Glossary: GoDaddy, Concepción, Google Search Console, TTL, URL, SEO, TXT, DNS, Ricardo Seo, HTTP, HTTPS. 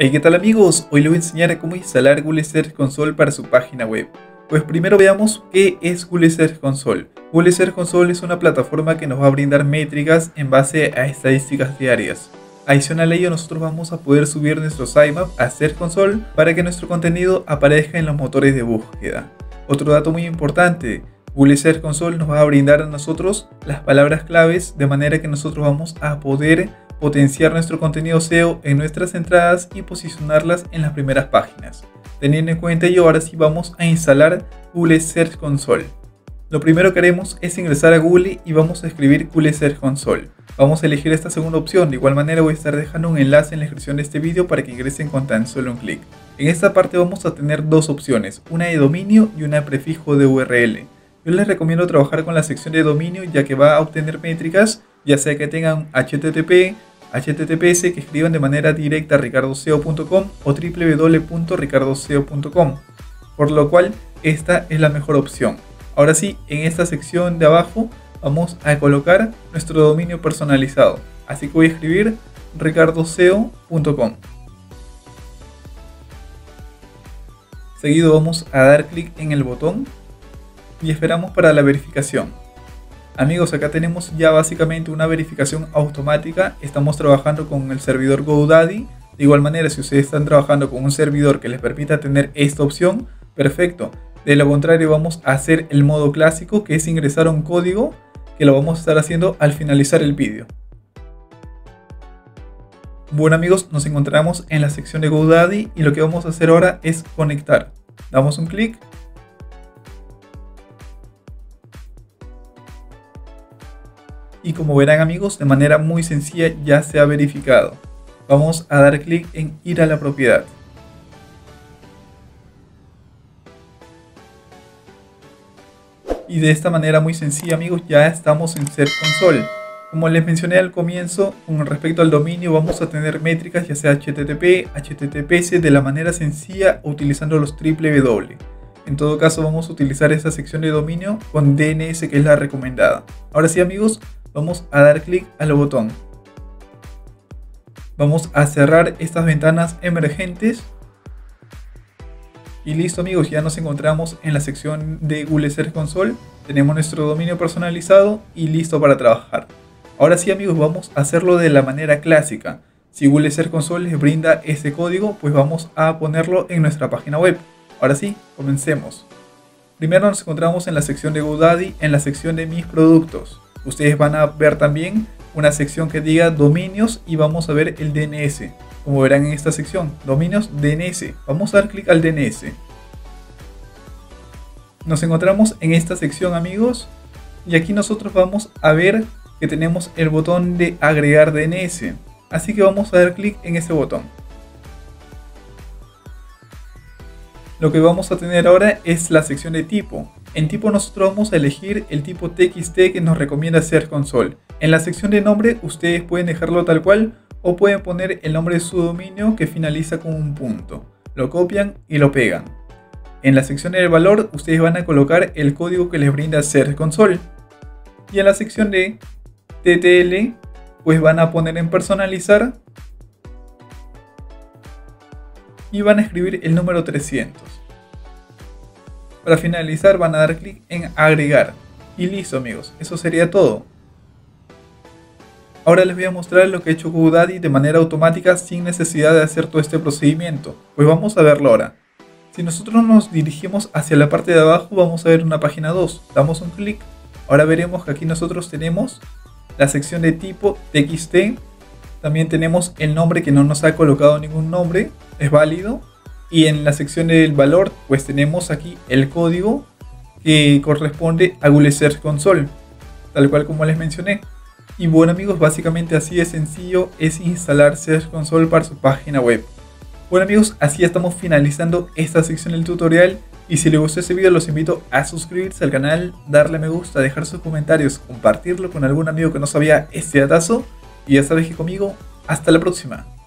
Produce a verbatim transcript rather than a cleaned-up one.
Hey, ¿qué tal amigos? Hoy les voy a enseñar a cómo instalar Google Search Console para su página web. Pues primero veamos qué es Google Search Console. Google Search Console es una plataforma que nos va a brindar métricas en base a estadísticas diarias. Adicional a ello, nosotros vamos a poder subir nuestro sitemap a Search Console para que nuestro contenido aparezca en los motores de búsqueda. Otro dato muy importante, Google Search Console nos va a brindar a nosotros las palabras claves, de manera que nosotros vamos a poder potenciar nuestro contenido S E O en nuestras entradas y posicionarlas en las primeras páginas. Teniendo en cuenta ello, ahora sí vamos a instalar Google Search Console. Lo primero que haremos es ingresar a Google y vamos a escribir Google Search Console. Vamos a elegir esta segunda opción. De igual manera voy a estar dejando un enlace en la descripción de este vídeo para que ingresen con tan solo un clic. En esta parte vamos a tener dos opciones, una de dominio y una de prefijo de U R L. Yo les recomiendo trabajar con la sección de dominio, ya que va a obtener métricas, ya sea que tengan H T T P, H T T P S, que escriban de manera directa a ricardoseo punto com o w w w punto ricardoseo punto com, por lo cual esta es la mejor opción. Ahora sí, en esta sección de abajo vamos a colocar nuestro dominio personalizado, así que voy a escribir ricardoseo punto com. Seguido vamos a dar clic en el botón y esperamos para la verificación. Amigos, acá tenemos ya básicamente una verificación automática. Estamos trabajando con el servidor GoDaddy. De igual manera, si ustedes están trabajando con un servidor que les permita tener esta opción, perfecto. De lo contrario, vamos a hacer el modo clásico, que es ingresar un código, que lo vamos a estar haciendo al finalizar el vídeo. Bueno amigos, nos encontramos en la sección de GoDaddy y lo que vamos a hacer ahora es conectar. Damos un clic. Y como verán amigos, de manera muy sencilla ya se ha verificado. Vamos a dar clic en ir a la propiedad. Y de esta manera muy sencilla amigos, ya estamos en Search Console. Como les mencioné al comienzo, con respecto al dominio vamos a tener métricas ya sea H T T P, H T T P S de la manera sencilla utilizando los triple W. En todo caso vamos a utilizar esta sección de dominio con D N S, que es la recomendada. Ahora sí amigos, vamos a dar clic al botón. Vamos a cerrar estas ventanas emergentes. Y listo amigos, ya nos encontramos en la sección de Google Search Console. Tenemos nuestro dominio personalizado y listo para trabajar. Ahora sí amigos, vamos a hacerlo de la manera clásica. Si Google Search Console les brinda ese código, pues vamos a ponerlo en nuestra página web. Ahora sí, comencemos. Primero nos encontramos en la sección de GoDaddy, en la sección de mis productos. Ustedes van a ver también una sección que diga dominios y vamos a ver el D N S. Como verán en esta sección, dominios D N S. Vamos a dar clic al D N S. Nos encontramos en esta sección amigos y aquí nosotros vamos a ver que tenemos el botón de agregar D N S. Así que vamos a dar clic en ese botón. Lo que vamos a tener ahora es la sección de tipo. En tipo nosotros vamos a elegir el tipo T X T que nos recomienda Search Console. En la sección de nombre ustedes pueden dejarlo tal cual o pueden poner el nombre de su dominio que finaliza con un punto. Lo copian y lo pegan. En la sección del valor ustedes van a colocar el código que les brinda Search Console. Y en la sección de T T L pues van a poner en personalizar. Y van a escribir el número trescientos. Para finalizar van a dar clic en agregar. Y listo amigos, eso sería todo. Ahora les voy a mostrar lo que ha hecho GoDaddy de manera automática sin necesidad de hacer todo este procedimiento. Pues vamos a verlo ahora. Si nosotros nos dirigimos hacia la parte de abajo vamos a ver una página dos. Damos un clic. Ahora veremos que aquí nosotros tenemos la sección de tipo T X T. También tenemos el nombre, que no nos ha colocado ningún nombre, es válido. Y en la sección del valor pues tenemos aquí el código que corresponde a Google Search Console, tal cual como les mencioné. Y bueno amigos, básicamente así de sencillo es instalar Search Console para su página web. Bueno amigos, así estamos finalizando esta sección del tutorial. Y si les gustó este video los invito a suscribirse al canal, darle a me gusta, dejar sus comentarios, compartirlo con algún amigo que no sabía este datazo. Y ya sabes que conmigo, hasta la próxima.